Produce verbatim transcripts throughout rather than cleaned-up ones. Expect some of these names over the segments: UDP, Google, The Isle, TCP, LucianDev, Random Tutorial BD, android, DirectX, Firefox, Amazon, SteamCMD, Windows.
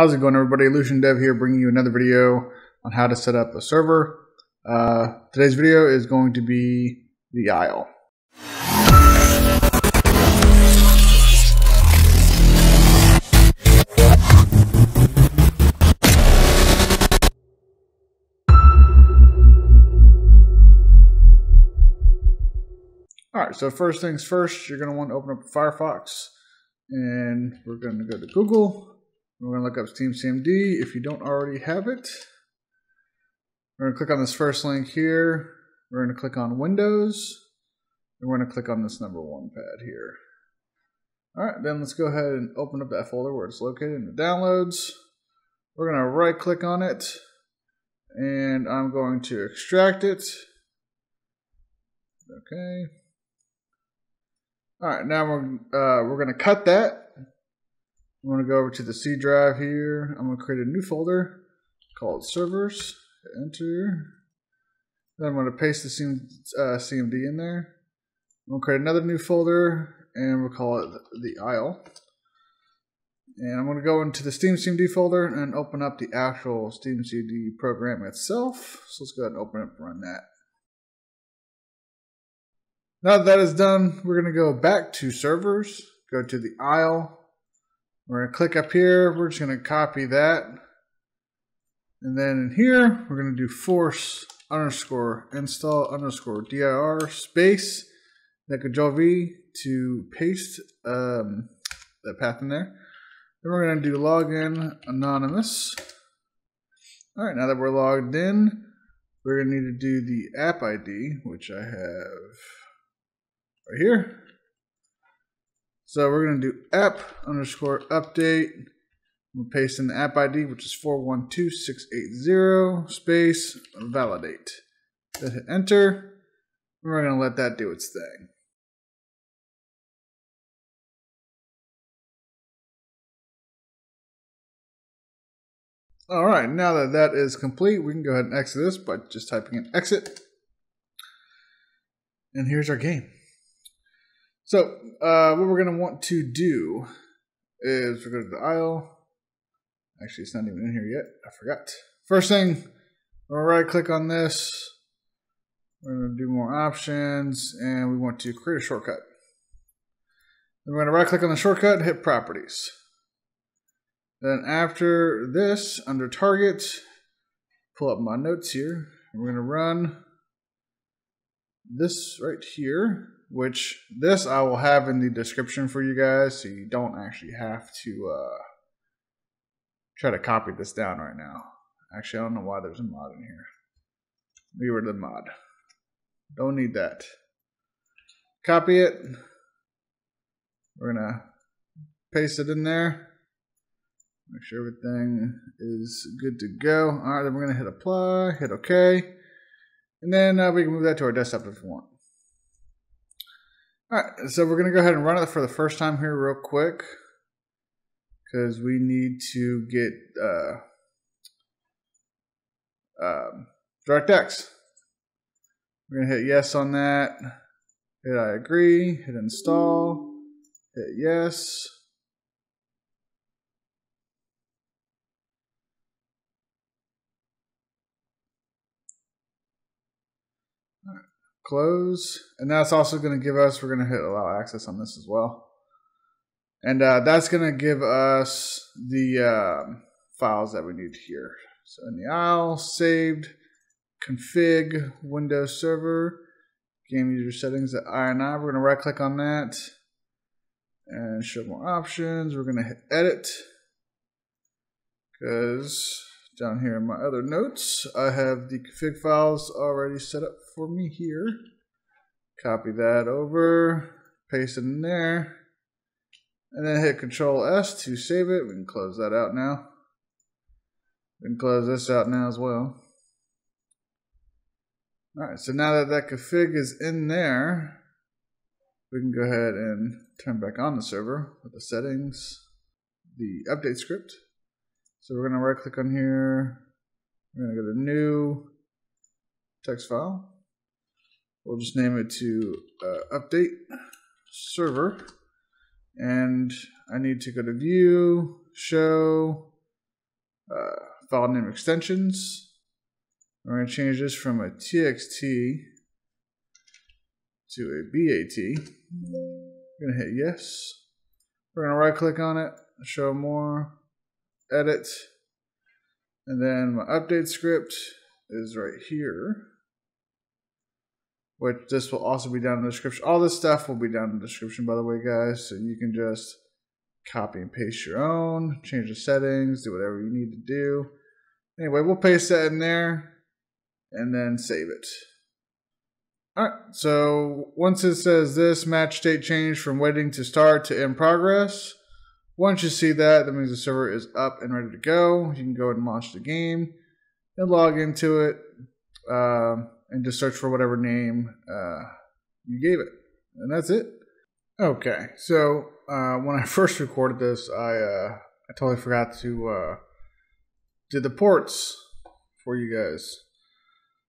How's it going, everybody? LucianDev here, bringing you another video on how to set up a server. Uh, today's video is going to be The Isle. All right, so first things first, you're going to want to open up Firefox, and we're going to go to Google. We're going to look up SteamCMD if you don't already have it. We're going to click on this first link here. We're going to click on Windows. And we're going to click on this number one pad here. All right, then let's go ahead and open up that folder where it's located in the downloads. We're going to right click on it, and I'm going to extract it. Okay. All right, now we're, uh, we're going to cut that. I'm going to go over to the C drive here. I'm going to create a new folder called servers. Enter. Then I'm going to paste the C M D in there. I'm going to create another new folder, and we'll call it The Isle. And I'm going to go into the SteamCMD folder and open up the actual SteamCMD program itself. So let's go ahead and open it and run that. Now that that is done, we're going to go back to servers, go to The Isle. We're going to click up here. We're just going to copy that. And then in here, we're going to do force underscore install underscore dir space that control V to paste um, the path in there. Then we're going to do login anonymous. All right, now that we're logged in, we're going to need to do the app I D, which I have right here. So we're going to do app underscore update. We'll paste in the app I D, which is four one two six eight zero space validate. Then hit enter. We're going to let that do its thing. All right, now that that is complete, we can go ahead and exit this by just typing in exit. And here's our game. So uh, what we're going to want to do is we're going to the Isle. Actually, it's not even in here yet. I forgot. First thing, we're going to right click on this. We're going to do more options, and we want to create a shortcut. Then we're going to right click on the shortcut and hit properties. Then after this, under target, pull up my notes here. We're going to run this right here. Which this I will have in the description for you guys, so you don't actually have to uh, try to copy this down right now. Actually, I don't know why there's a mod in here. Get rid of the mod. Don't need that. Copy it. We're gonna paste it in there. Make sure everything is good to go. All right, then we're gonna hit apply, hit OK, and then uh, we can move that to our desktop if we want. All right, so we're going to go ahead and run it for the first time here real quick because we need to get uh, uh, DirectX. We're going to hit yes on that, hit I agree, hit install, hit yes. Close, and that's also going to give us, we're going to hit allow access on this as well, and uh, that's going to give us the um, files that we need here. So in the Isle, saved, config, Windows server, game user settings at I N I, we're going to right click on that and show more options. We're going to hit edit because down here in my other notes, I have the config files already set up for me here. Copy that over, paste it in there, and then hit Control S to save it. We can close that out now. We can close this out now as well. All right, so now that that config is in there, we can go ahead and turn back on the server with the settings, the update script. So we're going to right click on here, we're going to go to new text file, we'll just name it to uh, update server, and I need to go to view, show, file name extensions. We're going to change this from a T X T to a B A T. We're going to hit yes. We're going to right click on it, show more, edit. And then my update script is right here, which this will also be down in the description. All this stuff will be down in the description, by the way, guys. So you can just copy and paste your own, change the settings, do whatever you need to do. Anyway, we'll paste that in there and then save it. All right, so once it says this match state change from waiting to start to in progress, once you see that, that means the server is up and ready to go. You can go ahead and launch the game and log into it uh, and just search for whatever name uh, you gave it. And that's it. Okay, so uh, when I first recorded this, I, uh, I totally forgot to uh, do the ports for you guys.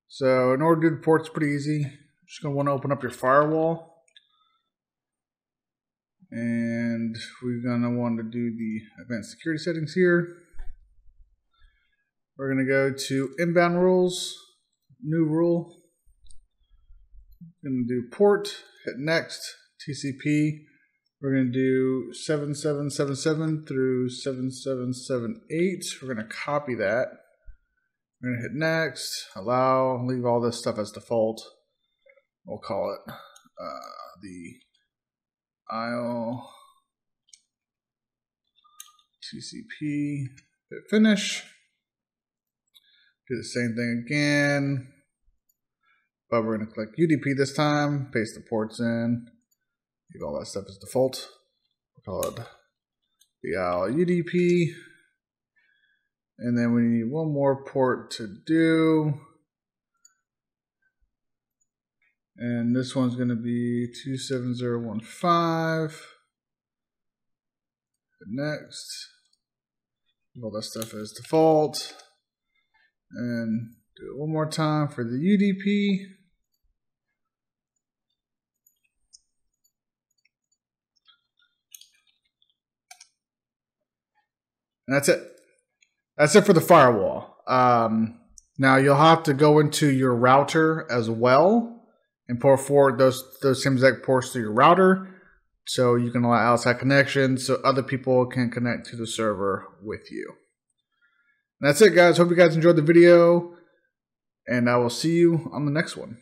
So in order to do the ports, pretty easy. I'm just going to want to open up your firewall. And we're going to want to do the advanced security settings here. We're going to go to inbound rules, new rule. We're going to do port, hit next, T C P. We're going to do seven seven seven seven through seven seven seven eight. We're going to copy that. We're going to hit next, allow, leave all this stuff as default. We'll call it uh, the Isle T C P, hit finish. Do the same thing again, but we're going to click U D P this time, paste the ports in, leave all that stuff as default. We'll call it the Isle U D P. And then we need one more port to do. And this one's going to be two seven zero one five. Next. All that stuff as default. And do it one more time for the U D P. And that's it. That's it for the firewall. Um, now you'll have to go into your router as well and port forward those those same exact ports to your router, so you can allow outside connections, so other people can connect to the server with you. And that's it, guys. Hope you guys enjoyed the video, and I will see you on the next one.